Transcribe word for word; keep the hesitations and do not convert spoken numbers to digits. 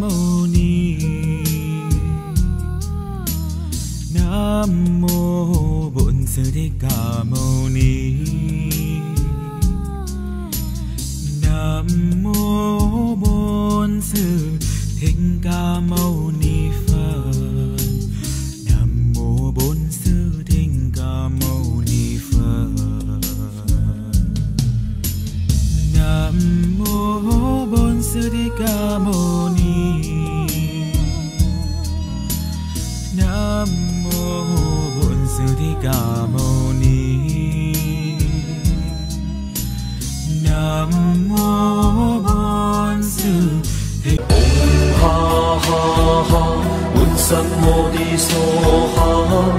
harmony. Nam mô Bổn Sư Thích Ca Mâu Ni. Nam mô Bổn Sư Thích Ca Mâu Ni Phật. Nam mô Bổn Sư Thích Ca Mâu Ni Phật. Nam mô Bổn Sư Thích Ca Mâu Ni. Nam mô Bổn Sư Thích Ca Mâu Ni. Nam mô Bổn Sư Thích. Om ha ha ha, Bổn Sanh Mô Ni So Ha.